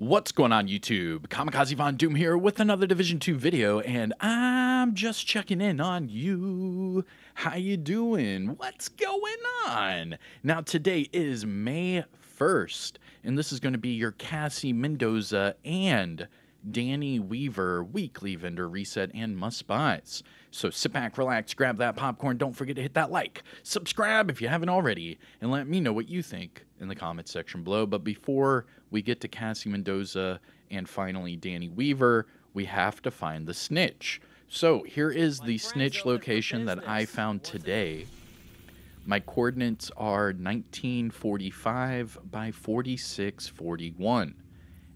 What's going on YouTube? Kamikaze Von Doom here with another Division 2 video, and I'm just checking in on you. How you doing? What's going on? Now today is May 1st, and this is going to be your Cassie Mendoza and Danny Weaver weekly vendor reset and must buys. So sit back, relax, grab that popcorn. Don't forget to hit that like, subscribe if you haven't already, and let me know what you think in the comments section below. But before we get to Cassie Mendoza and finally Danny Weaver, we have to find the snitch. So here is the snitch location that I found today. My coordinates are 1945 by 4641.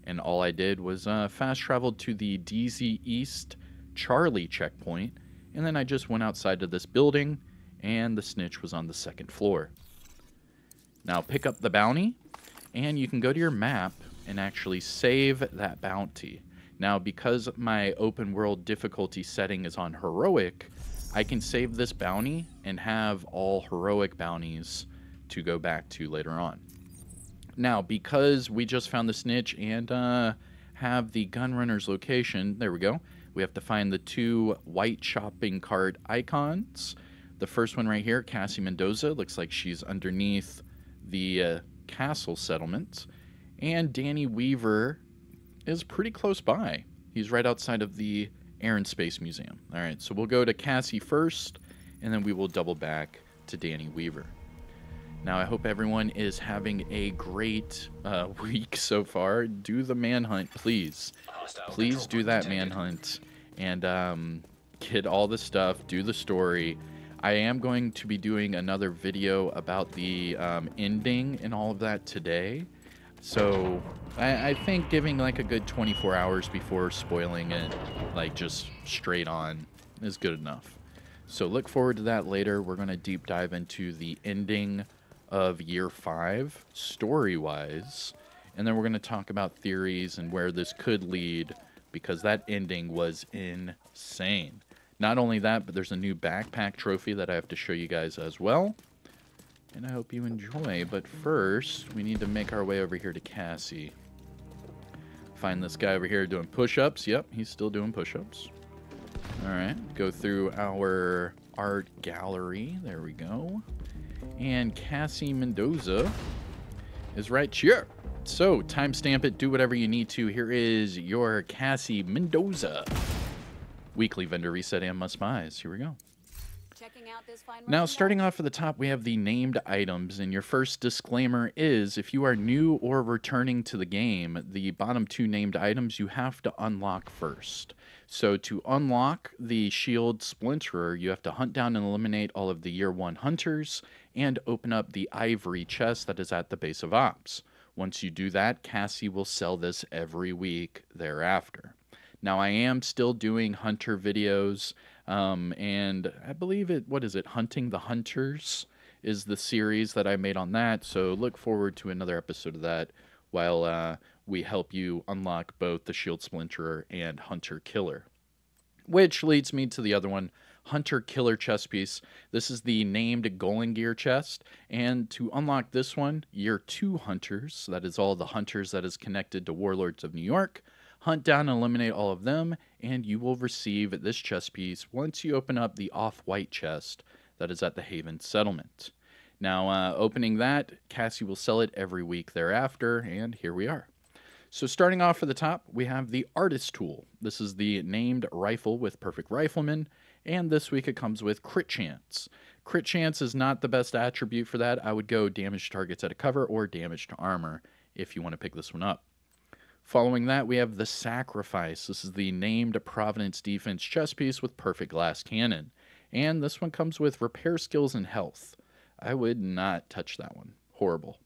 And all I did was fast traveled to the DZ East Charlie checkpoint, and then I just went outside to this building, and the snitch was on the second floor. Now pick up the bounty, and you can go to your map and actually save that bounty. Now because my open world difficulty setting is on heroic, I can save this bounty and have all heroic bounties to go back to later on. Now, because we just found the snitch and have the gunrunner's location, there we go, we have to find the two white shopping cart icons. The first one right here, Cassie Mendoza, looks like she's underneath the castle settlement. And Danny Weaver is pretty close by. He's right outside of the Air and Space Museum. All right, so we'll go to Cassie first, and then we will double back to Danny Weaver. Now, I hope everyone is having a great week so far. Do the manhunt, please. Please do that manhunt and get all the stuff, do the story. I am going to be doing another video about the ending and all of that today. So I think giving like a good 24 hours before spoiling it, like just straight on, is good enough. So look forward to that later. We're going to deep dive into the ending of year 5 story wise, and then we're going to talk about theories and where this could lead, because that ending was insane. Not only that, but there's a new backpack trophy that I have to show you guys as well, and I hope you enjoy. But first we need to make our way over here to Cassie, find this guy over here doing push-ups. Yep, he's still doing push-ups. All right, go through our art gallery, there we go. And Cassie Mendoza is right here. So timestamp it, do whatever you need to. Here is your Cassie Mendoza weekly vendor reset and must buys. Here we go. Checking out this fine. Now starting off at the top, we have the named items, and your first disclaimer is if you are new or returning to the game, the bottom two named items you have to unlock first. So to unlock the Shield Splinterer, you have to hunt down and eliminate all of the Year 1 Hunters and open up the ivory chest that is at the base of Ops. Once you do that, Cassie will sell this every week thereafter. Now, I am still doing Hunter videos, and I believe it, what is it, Hunting the Hunters is the series that I made on that, so look forward to another episode of that while we help you unlock both the Shield Splinterer and Hunter Killer. Which leads me to the other one, Hunter Killer chest piece. This is the named Golan Gear chest, and to unlock this one, Year 2 Hunters, that is all the Hunters that is connected to Warlords of New York, hunt down and eliminate all of them, and you will receive this chest piece once you open up the off-white chest that is at the Haven Settlement. Now, opening that, Cassie will sell it every week thereafter, and here we are. So starting off at the top, we have the Artist Tool. This is the named rifle with Perfect Rifleman, and this week it comes with Crit Chance. Crit Chance is not the best attribute for that. I would go damage to targets at a cover or damage to armor if you want to pick this one up. Following that, we have the Sacrifice. This is the named Providence Defense chest piece with Perfect Glass Cannon, and this one comes with Repair Skills and Health. I would not touch that one. Horrible.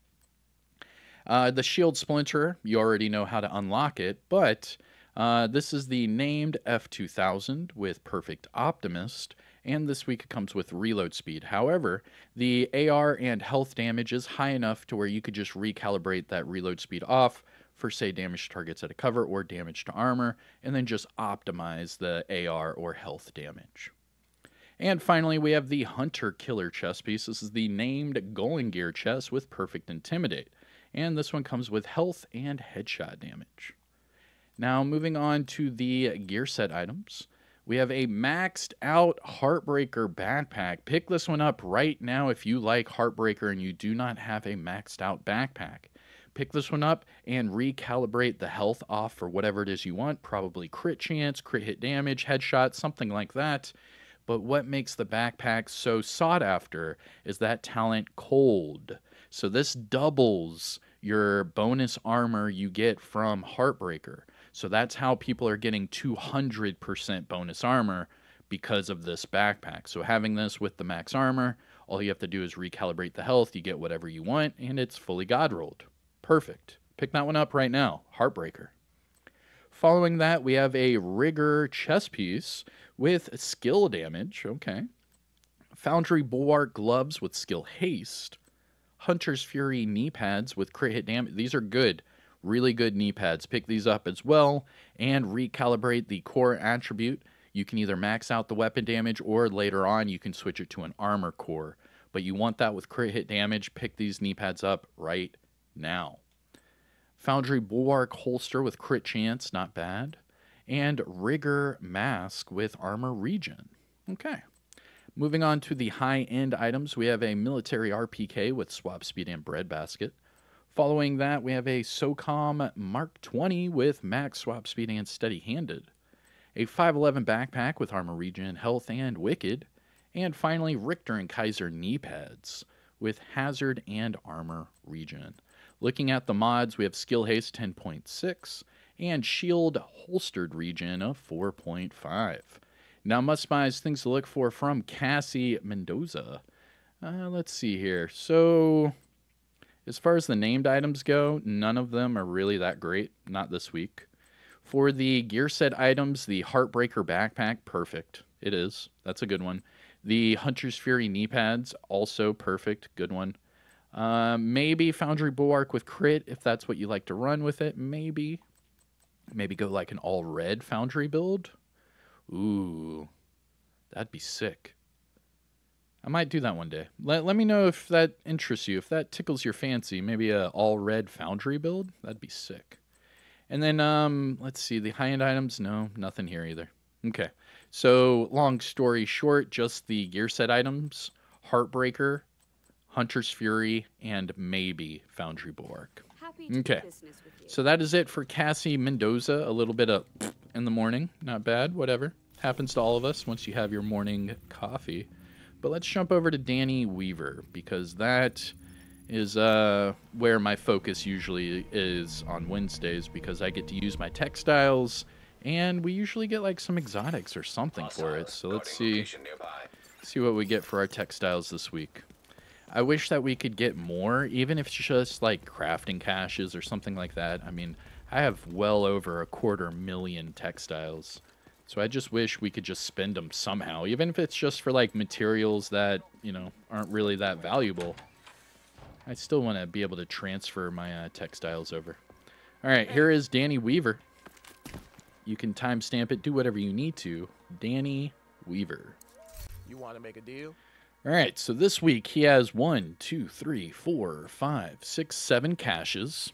The Shield Splinterer, you already know how to unlock it, but this is the named F2000 with Perfect Optimist, and this week it comes with reload speed. However, the AR and health damage is high enough to where you could just recalibrate that reload speed off for, say, damage targets at a cover or damage to armor, and then just optimize the AR or health damage. And finally, we have the Hunter Killer chest piece. This is the named Golan Gear chest with Perfect Intimidate. and this one comes with health and headshot damage. Now moving on to the gear set items. We have a maxed out Heartbreaker backpack. Pick this one up right now if you like Heartbreaker and you do not have a maxed out backpack. Pick this one up and recalibrate the health off for whatever it is you want. Probably crit chance, crit hit damage, headshot, something like that. But what makes the backpack so sought after is that talent Cold. So this doubles your bonus armor you get from Heartbreaker. So that's how people are getting 200% bonus armor because of this backpack. So having this with the max armor, all you have to do is recalibrate the health. You get whatever you want, and it's fully god rolled. Perfect. Pick that one up right now. Heartbreaker. Following that, we have a Rigger chest piece with skill damage. Okay. Foundry Bulwark gloves with skill haste. Hunter's Fury knee pads with crit hit damage. These are good. Really good knee pads. Pick these up as well and recalibrate the core attribute. You can either max out the weapon damage or later on you can switch it to an armor core. But you want that with crit hit damage. Pick these knee pads up right now. Foundry Bulwark holster with crit chance. Not bad. And Rigor Mask with armor regen. Okay. Moving on to the high-end items. We have a military RPK with swap speed and breadbasket. Following that, we have a SOCOM Mark 20 with max swap speed and steady-handed. A 5.11 backpack with armor regen, health, and wicked. And finally, Richter and Kaiser knee pads with hazard and armor regen. Looking at the mods, we have skill haste 10.6 and shield holstered regen of 4.5. Now, must buys, things to look for from Cassie Mendoza. Let's see here. So as far as the named items go, none of them are really that great. Not this week. For the gear set items, the Heartbreaker backpack, perfect. It is. That's a good one. The Hunter's Fury knee pads, also perfect. Good one. Maybe Foundry Bulwark with crit, if that's what you like to run with it. Maybe. Maybe go like an all-red Foundry build. Ooh. That'd be sick. I might do that one day. Let me know if that interests you, if that tickles your fancy. Maybe a all-red Foundry build. That'd be sick. And then, let's see, the high-end items? No, nothing here either. Okay, so long story short, just the gear set items, Heartbreaker, Hunter's Fury, and maybe Foundry Bulwark. Okay, so that is it for Cassie Mendoza. A little bit of in the morning. Not bad, whatever. Happens to all of us once you have your morning coffee. But let's jump over to Danny Weaver, because that is where my focus usually is on Wednesdays, because I get to use my textiles, and we usually get like some exotics or something for it. So let's see what we get for our textiles this week. I wish that we could get more, even if it's just like crafting caches or something like that. I mean, I have well over 250,000 textiles. So I just wish we could just spend them somehow, even if it's just for like materials that, you know, aren't really that valuable. I still want to be able to transfer my textiles over. All right, here is Danny Weaver. You can timestamp it, do whatever you need to. Danny Weaver. You want to make a deal? All right, so this week he has 7 caches.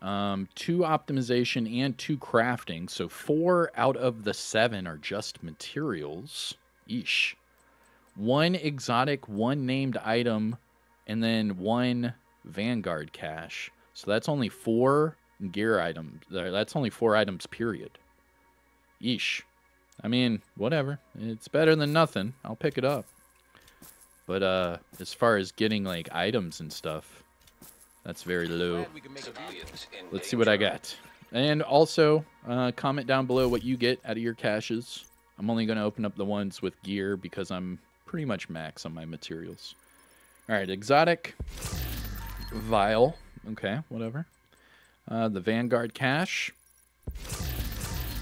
2 optimization and 2 crafting, so 4 out of the 7 are just materials. Eesh. 1 exotic, 1 named item, and then 1 Vanguard cache. So that's only 4 gear items. That's only 4 items, period. Eesh. I mean, whatever. It's better than nothing. I'll pick it up. But as far as getting like items and stuff, that's very low. Let's see what I got. And also, comment down below what you get out of your caches. I'm only going to open up the ones with gear because I'm pretty much max on my materials. All right, exotic. Vial. Okay, whatever. The Vanguard Cache.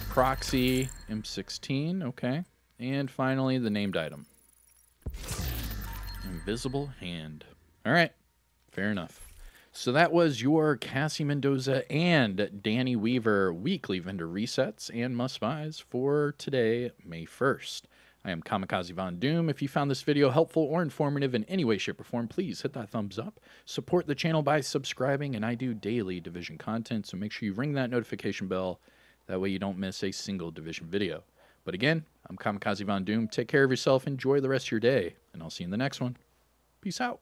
Proxy M16. Okay. And finally, the named item. Invisible Hand. All right, fair enough. So that was your Cassie Mendoza and Danny Weaver weekly vendor resets and must buys for today, May 1st. I am Kamikaze Von Doom. If you found this video helpful or informative in any way, shape, or form, please hit that thumbs up. Support the channel by subscribing, and I do daily Division content, so make sure you ring that notification bell. That way you don't miss a single Division video. But again, I'm Kamikaze Von Doom. Take care of yourself, enjoy the rest of your day, and I'll see you in the next one. Peace out.